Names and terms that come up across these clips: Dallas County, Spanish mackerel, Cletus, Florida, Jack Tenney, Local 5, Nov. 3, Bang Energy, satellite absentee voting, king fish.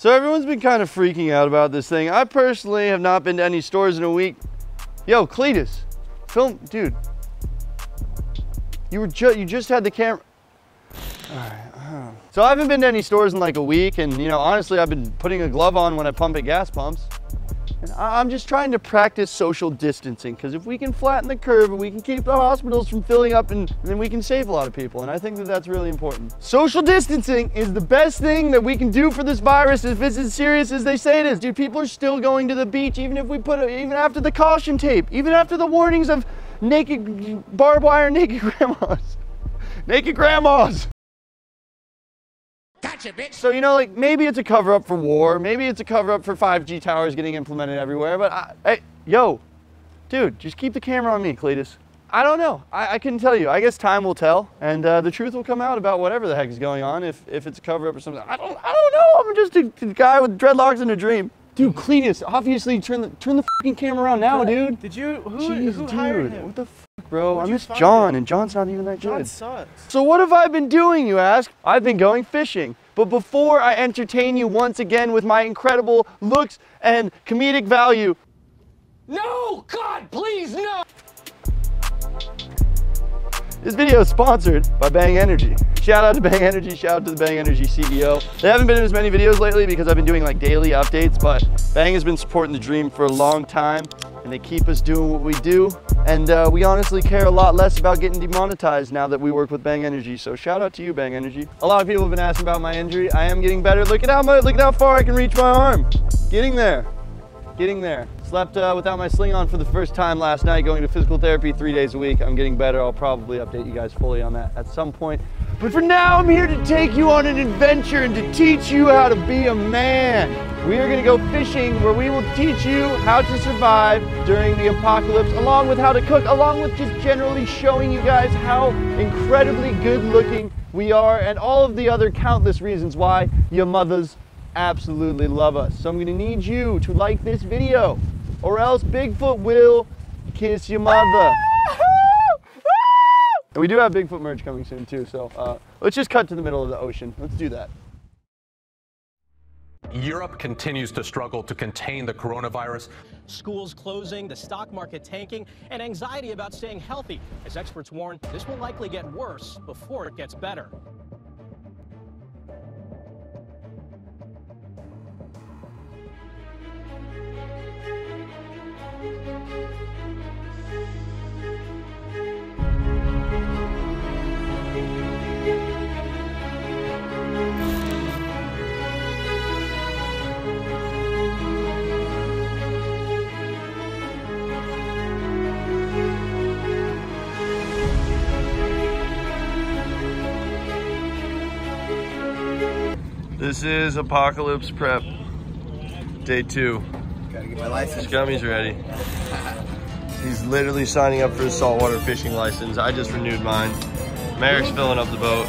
So everyone's been kind of freaking out about this thing. I personally have not been to any stores in a week. Yo, Cletus, film, dude. You just had the camera. All right. So I haven't been to any stores in like a week, and you know, honestly, I've been putting a glove on when I pump at gas pumps. And I'm just trying to practice social distancing, because if we can flatten the curve and we can keep the hospitals from filling up, and then we can save a lot of people, and I think that that's really important. Social distancing is the best thing that we can do for this virus if it's as serious as they say it is. Dude, people are still going to the beach, even if we even after the caution tape, even after the warnings of naked barbed wire, naked grandmas. Naked grandmas! Gotcha, bitch. So, you know, like, maybe it's a cover-up for war, maybe it's a cover-up for 5G towers getting implemented everywhere, but hey, yo, dude, just keep the camera on me, Cletus. I don't know. I couldn't tell you. I guess time will tell, and the truth will come out about whatever the heck is going on, if it's a cover-up or something. I don't know. I'm just a guy with dreadlocks and a dream. Dude, Cletus, obviously, turn the fucking camera around now, dude. Did you, who hired him? What the fuck? Bro, I miss John, and John's not even that good. John sucks. So what have I been doing, you ask? I've been going fishing. But before I entertain you once again with my incredible looks and comedic value... No! God, please, no! This video is sponsored by Bang Energy. Shout out to Bang Energy, shout out to the Bang Energy CEO. There haven't been as many videos lately because I've been doing like daily updates, but Bang has been supporting the dream for a long time. And they keep us doing what we do, and we honestly care a lot less about getting demonetized now that we work with Bang Energy. So shout out to you, Bang Energy. A lot of people have been asking about my injury. I am getting better. Look at how far I can reach my arm. Getting there, getting there. Slept without my sling on for the first time last night. Going to physical therapy 3 days a week. I'm getting better. I'll probably update you guys fully on that at some point. But for now, I'm here to take you on an adventure and to teach you how to be a man. We are gonna go fishing, where we will teach you how to survive during the apocalypse, along with how to cook, along with just generally showing you guys how incredibly good looking we are and all of the other countless reasons why your mothers absolutely love us. So I'm gonna need you to like this video, or else Bigfoot will kiss your mother. And we do have Bigfoot merch coming soon too, so let's just cut to the middle of the ocean. Let's do that. Europe continues to struggle to contain the coronavirus. Schools closing, the stock market tanking, and anxiety about staying healthy. As experts warn, this will likely get worse before it gets better. This is apocalypse prep, day 2. Gotta get my license. His gummy's ready. He's literally signing up for his saltwater fishing license. I just renewed mine. Merrick's filling up the boat.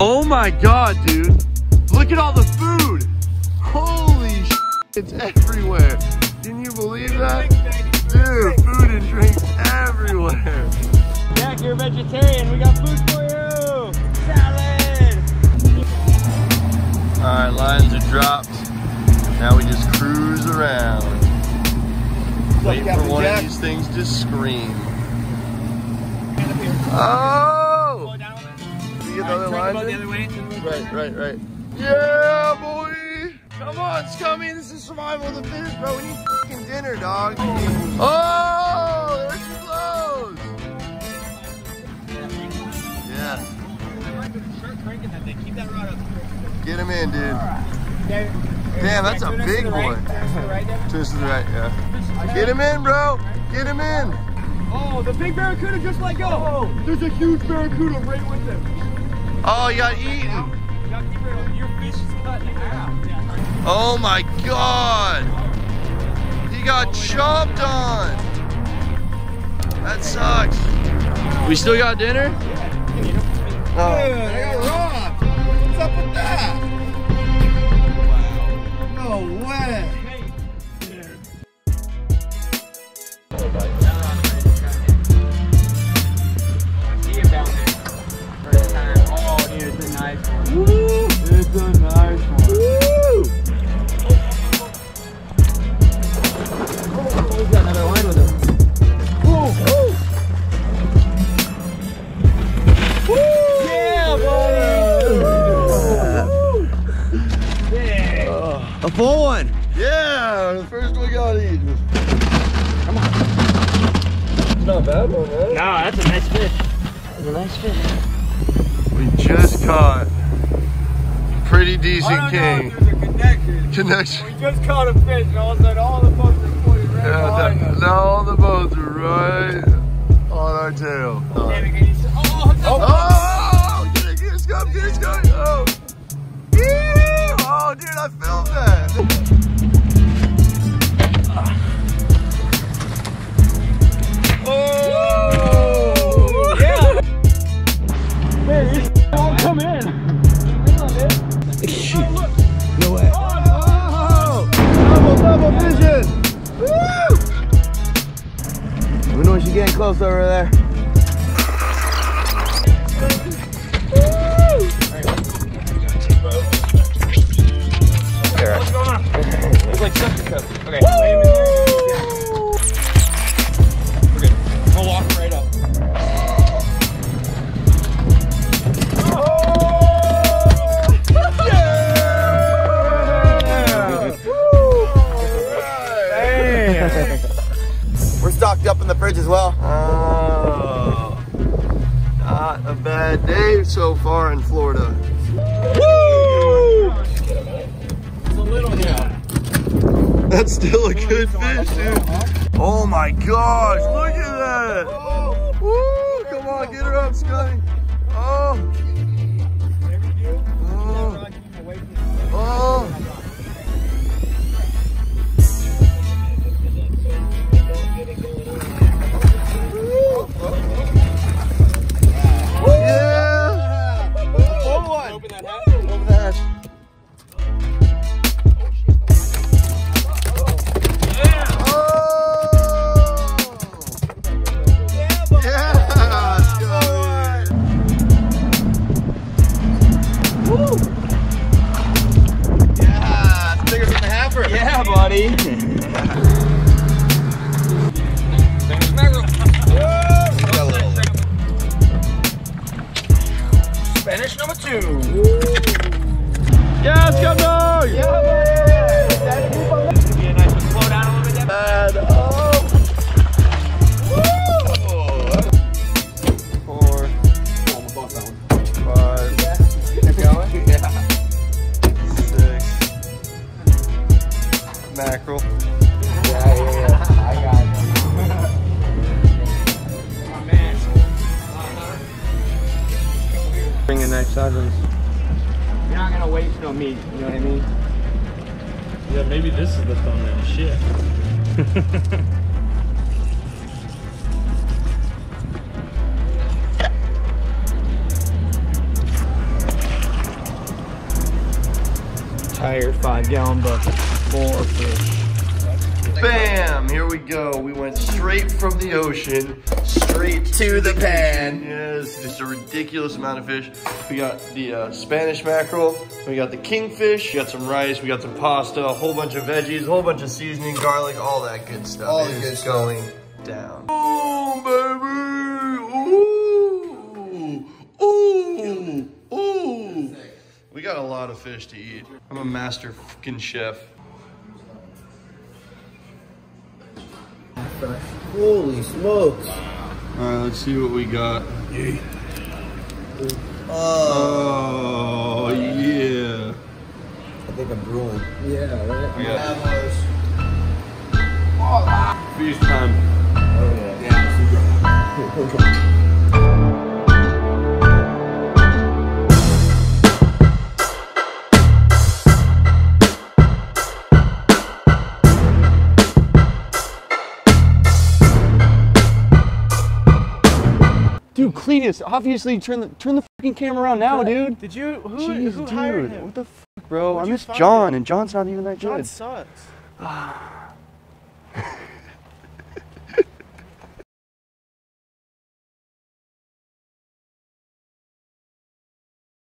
Oh my God, dude. Look at all the food. Holy shit, it's everywhere. Can you believe that? Dude, food and drinks everywhere. Jack, you're a vegetarian. We got food for you. Salad. All right, lines are dropped. Now we just cruise around. Wait for one of these things to scream. Oh! Did you get the other lines? Right. Yeah, boy. Come on, Scummy. This is survival of the fittest, bro. We need dinner, dog. Oh, there she blows. Yeah. Get him in, dude. Damn, that's a big one. Twist to the right, yeah. Get him in, bro. Get him in. Oh, the big barracuda just let go. Oh, there's a huge barracuda right with him. Oh, he got eaten. Your fish is cut in half. Oh my God. Got chomped on. That sucks. We still got dinner? Oh. I got robbed. What's up with that? Wow. No way. It's a nice one. Woo! Oh, he's got another line with him. Woo! Woo! Yeah, buddy! Yeah. A full one! Yeah, the first we got eaten. Come on. It's not a bad one, man. No, that's a nice fish. That's a nice fish. We just caught a pretty decent king. There's a connection. We just caught a fish, and all of a sudden, all the boats were floating right behind us. Now all the boats are right on our tail. Oh, get it, scum, get it, scum. Oh, dude, I filmed that. Oh, yeah. Man, these won't come in. Shoot. No way. Oh! Double vision! Woo! We know she's getting close over there. What's going on? It's like such a cup. Okay. We're good. We'll walk right up. Stocked up in the fridge as well. Oh, not a bad day so far in Florida. Woo! It's a little here. That's still a good fish, dude. Oh my gosh, look at that! Woo! Come on, get her up, Scotty. Oh! Oh! Oh! Spanish number 2. Woo. Yes, come on! Yeah, man! It's gonna be a nice one. Slow down a little bit. And up. Woo! 4. Oh, I'm above that one. 5. Yeah. Keep going? Yeah. 6. Mackerel. Others. You're not gonna waste no meat, you know what I mean? Yeah, maybe this is the thumbnail. Shit. Entire 5-gallon bucket full of fish. Bam! Here we go. We went straight from the ocean, straight to the pan. Yes, just a ridiculous amount of fish. We got the Spanish mackerel, we got the kingfish, we got some rice, we got some pasta, a whole bunch of veggies, a whole bunch of seasoning, garlic, all that good stuff. All the good stuff going down. Oh, baby! Ooh! Ooh! Ooh! We got a lot of fish to eat. I'm a master fucking chef. Holy smokes! Alright, let's see what we got. Yeah. Oh, yeah. I think I'm brewing. Yeah, right? Yeah. Feast time. Oh, yeah. Yeah. Dude, Cletus, obviously turn the fucking camera around now, dude. Did you? Who hired him? What the fuck, bro? I miss John, and John's not even that good. John sucks.